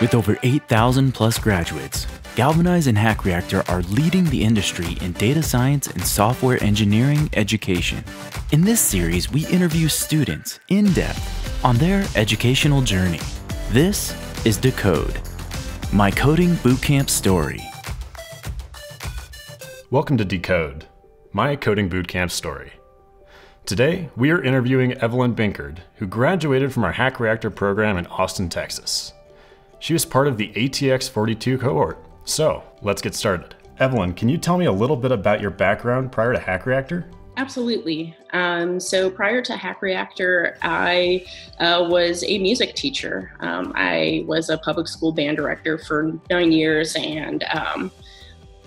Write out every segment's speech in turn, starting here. With over 8,000 plus graduates, Galvanize and Hack Reactor are leading the industry in data science and software engineering education. In this series, we interview students in depth on their educational journey. This is Decode, my coding bootcamp story. Welcome to Decode, my coding bootcamp story. Today, we are interviewing Evelyn Binkard, who graduated from our Hack Reactor program in Austin, Texas. She was part of the ATX42 cohort. So let's get started. Evelyn, can you tell me a little bit about your background prior to Hack Reactor? Absolutely. So prior to Hack Reactor, I was a music teacher. I was a public school band director for 9 years and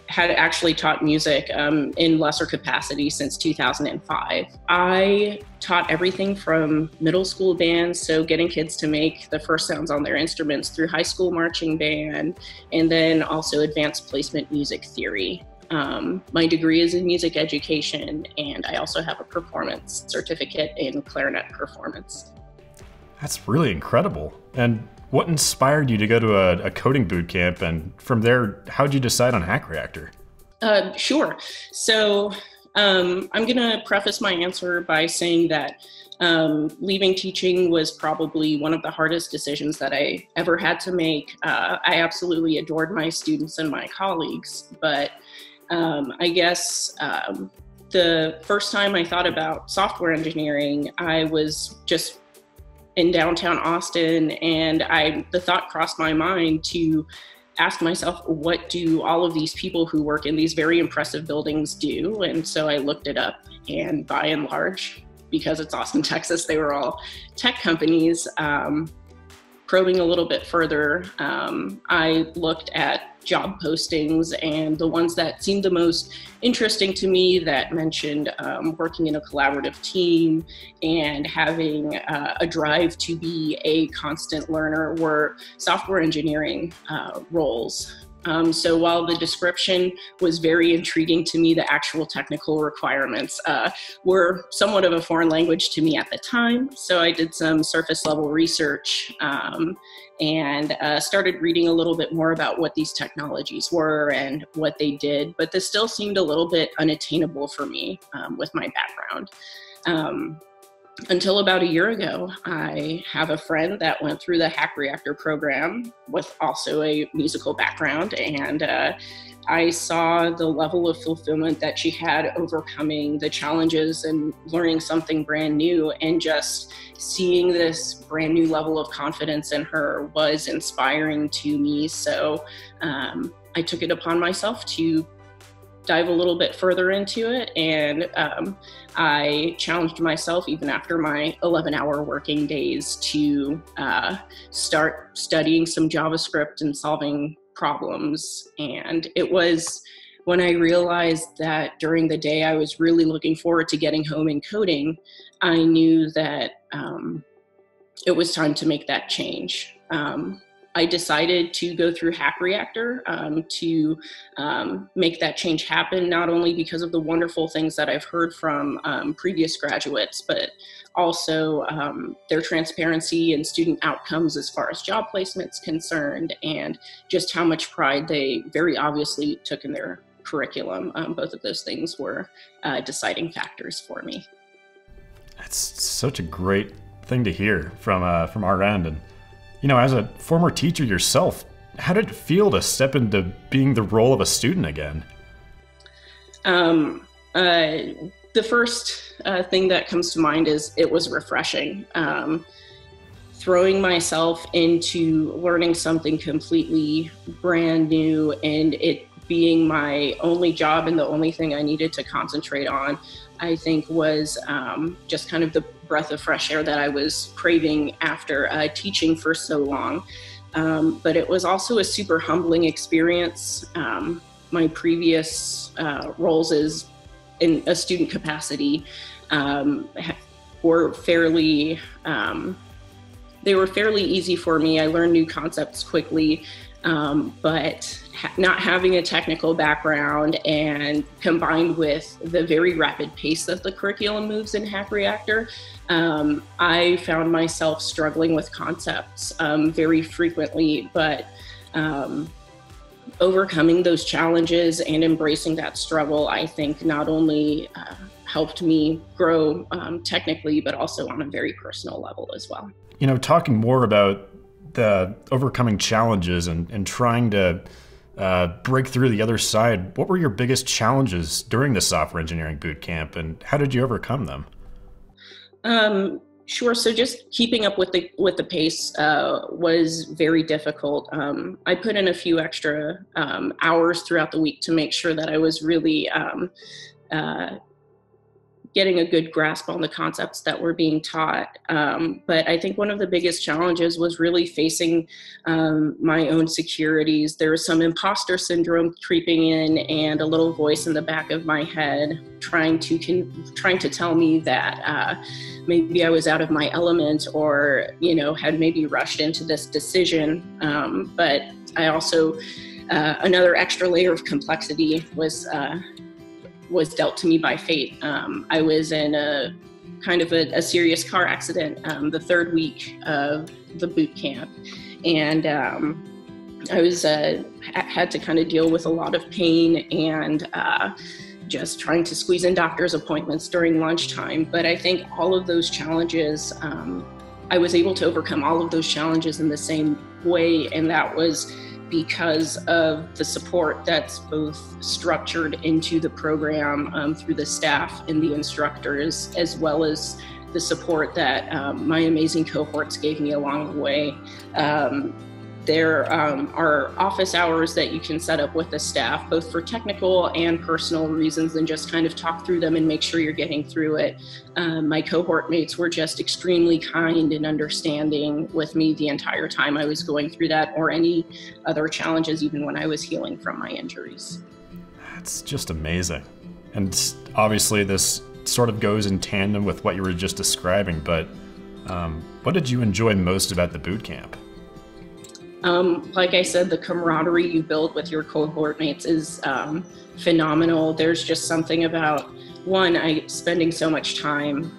had actually taught music in lesser capacity since 2005. I taught everything from middle school bands, so getting kids to make the first sounds on their instruments, through high school marching band, and then also advanced placement music theory. My degree is in music education, and I also have a performance certificate in clarinet performance. That's really incredible. And what inspired you to go to a coding bootcamp? And from there, how'd you decide on Hack Reactor? Sure. So I'm going to preface my answer by saying that leaving teaching was probably one of the hardest decisions that I ever had to make. I absolutely adored my students and my colleagues, but I guess the first time I thought about software engineering, I was just in downtown Austin, and the thought crossed my mind to ask myself, what do all of these people who work in these very impressive buildings do? And so I looked it up, and by and large, because it's Austin, Texas, they were all tech companies. Probing a little bit further, I looked at job postings, and the ones that seemed the most interesting to me that mentioned working in a collaborative team and having a drive to be a constant learner were software engineering roles. So while the description was very intriguing to me, the actual technical requirements were somewhat of a foreign language to me at the time. So I did some surface level research and started reading a little bit more about what these technologies were and what they did, but this still seemed a little bit unattainable for me with my background. Until about a year ago, I have a friend that went through the Hack Reactor program with also a musical background, and I saw the level of fulfillment that she had overcoming the challenges and learning something brand new, and just seeing this brand new level of confidence in her was inspiring to me. So I took it upon myself to dive a little bit further into it, and I challenged myself, even after my 11-hour working days, to start studying some JavaScript and solving problems. And it was when I realized that during the day I was really looking forward to getting home and coding, I knew that it was time to make that change. I decided to go through Hack Reactor to make that change happen, not only because of the wonderful things that I've heard from previous graduates, but also their transparency and student outcomes as far as job placement's concerned, and just how much pride they very obviously took in their curriculum. Both of those things were deciding factors for me. That's such a great thing to hear from our end. And you know, as a former teacher yourself, how did it feel to step into being the role of a student again? The first thing that comes to mind is it was refreshing. Throwing myself into learning something completely brand new, and it being my only job and the only thing I needed to concentrate on, I think was just kind of the breath of fresh air that I was craving after teaching for so long. But it was also a super humbling experience. My previous roles as in a student capacity were fairly easy for me. I learned new concepts quickly. But not having a technical background, and combined with the very rapid pace that the curriculum moves in Hack Reactor, I found myself struggling with concepts very frequently, but overcoming those challenges and embracing that struggle, I think, not only helped me grow technically, but also on a very personal level as well. You know, talking more about the overcoming challenges and trying to break through the other side, what were your biggest challenges during the software engineering boot camp, and how did you overcome them? Sure. So just keeping up with the pace was very difficult. I put in a few extra hours throughout the week to make sure that I was really getting a good grasp on the concepts that were being taught. But I think one of the biggest challenges was really facing my own securities. There was some imposter syndrome creeping in, and a little voice in the back of my head trying to tell me that maybe I was out of my element, or, you know, had maybe rushed into this decision. But I also, another extra layer of complexity was dealt to me by fate. I was in a kind of a serious car accident the third week of the boot camp, and I was had to kind of deal with a lot of pain and just trying to squeeze in doctor's appointments during lunchtime. But I think all of those challenges, I was able to overcome all of those challenges in the same way, and that was because of the support that's both structured into the program through the staff and the instructors, as well as the support that my amazing cohorts gave me along the way. There are office hours that you can set up with the staff, both for technical and personal reasons, and just kind of talk through them and make sure you're getting through it. My cohort mates were just extremely kind and understanding with me the entire time I was going through that, or any other challenges, even when I was healing from my injuries. That's just amazing. And obviously this sort of goes in tandem with what you were just describing, but what did you enjoy most about the boot camp? Like I said, the camaraderie you build with your cohort mates is phenomenal. There's just something about, one, spending so much time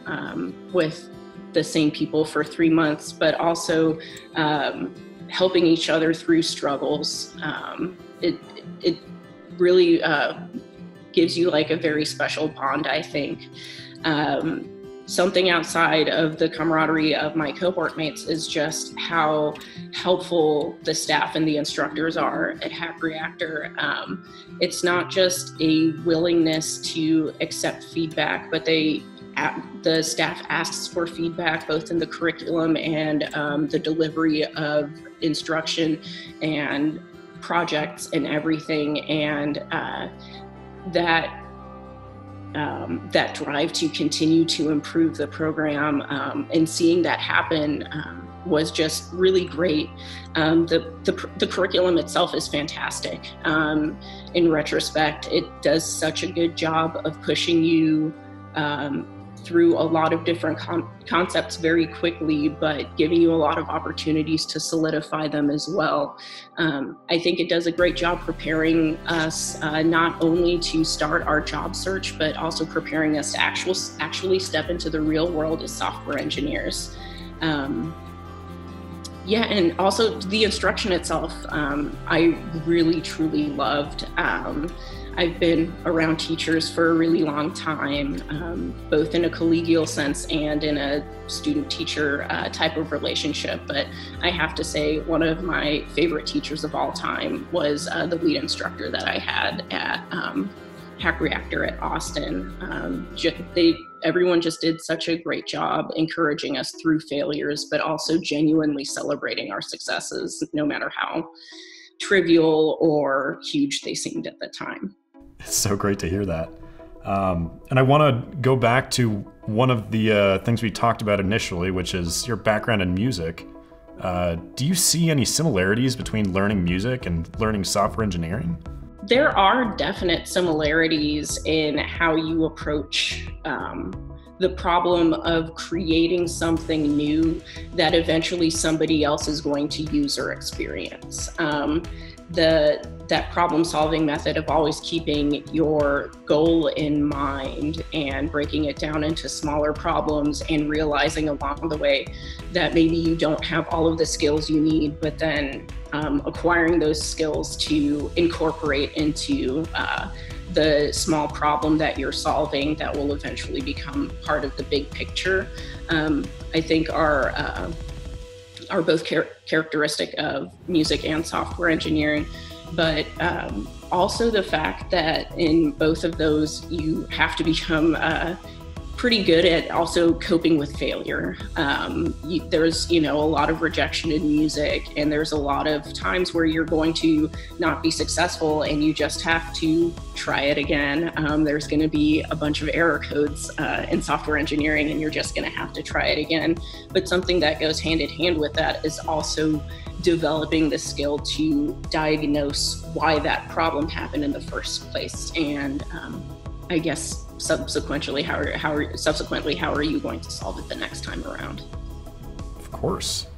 with the same people for 3 months, but also helping each other through struggles. It really gives you like a very special bond, I think. Something outside of the camaraderie of my cohort mates is just how helpful the staff and the instructors are at Hack Reactor. It's not just a willingness to accept feedback, but the staff asks for feedback, both in the curriculum and the delivery of instruction and projects and everything. And that drive to continue to improve the program and seeing that happen was just really great. The curriculum itself is fantastic. In retrospect, it does such a good job of pushing you through a lot of different concepts very quickly, but giving you a lot of opportunities to solidify them as well. I think it does a great job preparing us not only to start our job search, but also preparing us to actually step into the real world as software engineers. Yeah, and also the instruction itself, I really, truly loved. I've been around teachers for a really long time, both in a collegial sense and in a student-teacher type of relationship. But I have to say, one of my favorite teachers of all time was the lead instructor that I had at Hack Reactor at Austin. Everyone just did such a great job encouraging us through failures, but also genuinely celebrating our successes, no matter how trivial or huge they seemed at the time. It's so great to hear that. And I want to go back to one of the things we talked about initially, which is your background in music. Do you see any similarities between learning music and learning software engineering? There are definite similarities in how you approach the problem of creating something new that eventually somebody else is going to use or experience. That problem-solving method of always keeping your goal in mind and breaking it down into smaller problems and realizing along the way that maybe you don't have all of the skills you need, but then acquiring those skills to incorporate into the small problem that you're solving that will eventually become part of the big picture, I think are both characteristic of music and software engineering. But also the fact that in both of those, you have to become pretty good at also coping with failure. There's, a lot of rejection in music, and there's a lot of times where you're going to not be successful and you just have to try it again. There's gonna be a bunch of error codes in software engineering, and you're just gonna have to try it again. But something that goes hand in hand with that is also developing the skill to diagnose why that problem happened in the first place, and I guess subsequently, how are you going to solve it the next time around? Of course,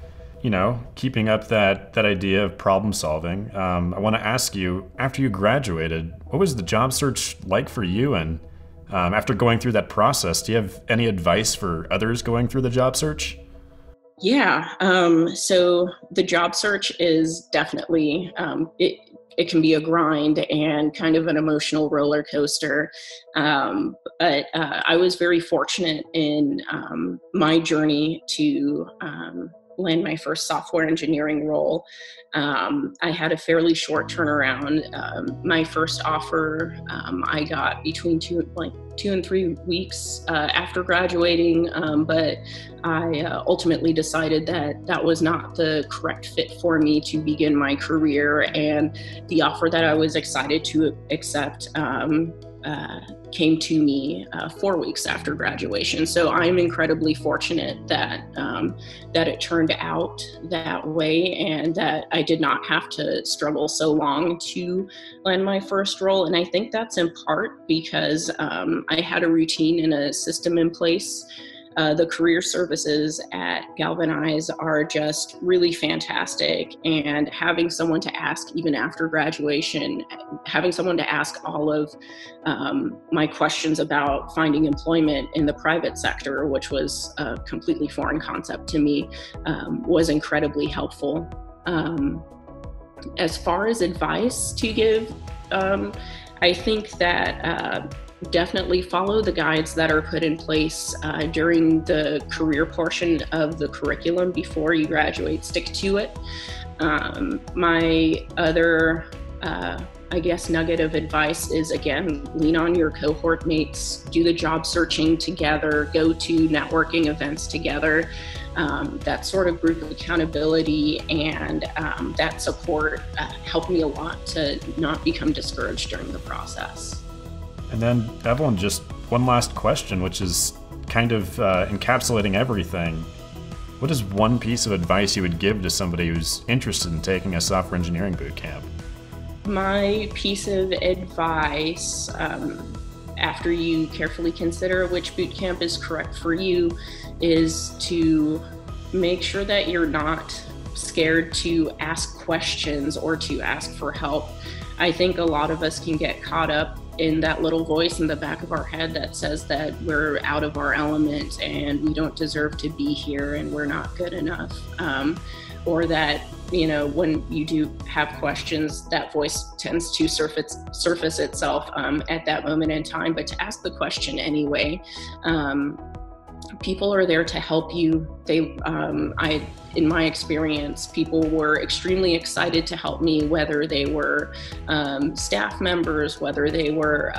keeping up that idea of problem solving. I want to ask you, after you graduated, what was the job search like for you? And after going through that process, do you have any advice for others going through the job search? Yeah, so the job search is definitely, it can be a grind and kind of an emotional roller coaster. But I was very fortunate in my journey to land my first software engineering role. I had a fairly short turnaround. My first offer I got between 2 and 3 weeks after graduating, but I ultimately decided that that was not the correct fit for me to begin my career, and the offer that I was excited to accept came to me 4 weeks after graduation. So I'm incredibly fortunate that that it turned out that way, and that I did not have to struggle so long to land my first role. And I think that's in part because I had a routine and a system in place. The career services at Galvanize are just really fantastic, and having someone to ask even after graduation, having someone to ask all of my questions about finding employment in the private sector, which was a completely foreign concept to me, was incredibly helpful. As far as advice to give, I think that definitely follow the guides that are put in place during the career portion of the curriculum before you graduate. Stick to it. My other, I guess, nugget of advice is, again, lean on your cohort mates, do the job searching together, go to networking events together. That sort of group accountability and that support helped me a lot to not become discouraged during the process. And then, Evelyn, just one last question, which is kind of encapsulating everything. What is one piece of advice you would give to somebody who's interested in taking a software engineering bootcamp? My piece of advice, after you carefully consider which bootcamp is correct for you, is to make sure that you're not scared to ask questions or to ask for help. I think a lot of us can get caught up in that little voice in the back of our head that says that we're out of our element and we don't deserve to be here and we're not good enough. Or that, when you do have questions, that voice tends to surface itself at that moment in time, but to ask the question anyway. People are there to help you. They, in my experience, people were extremely excited to help me, whether they were staff members, whether they were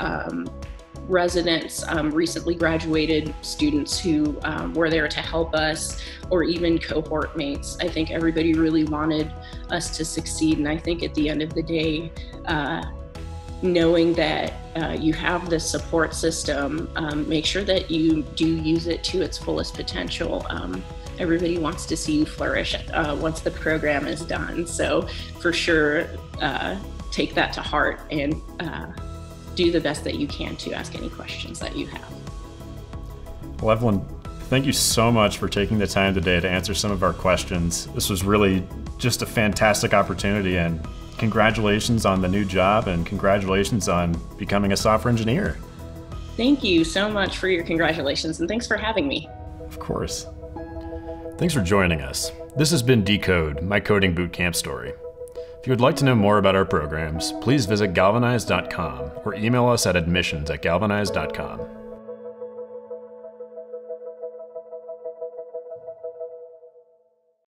residents, recently graduated students who were there to help us, or even cohort mates. I think everybody really wanted us to succeed, and I think at the end of the day, knowing that you have this support system, make sure that you do use it to its fullest potential. Everybody wants to see you flourish once the program is done. So for sure, take that to heart and do the best that you can to ask any questions that you have. Well, Evelyn, thank you so much for taking the time today to answer some of our questions. This was really just a fantastic opportunity, and congratulations on the new job, and congratulations on becoming a software engineer. Thank you so much for your congratulations, and thanks for having me. Of course. Thanks for joining us. This has been Decode, my coding bootcamp story. If you would like to know more about our programs, please visit galvanize.com or email us at admissions@galvanize.com.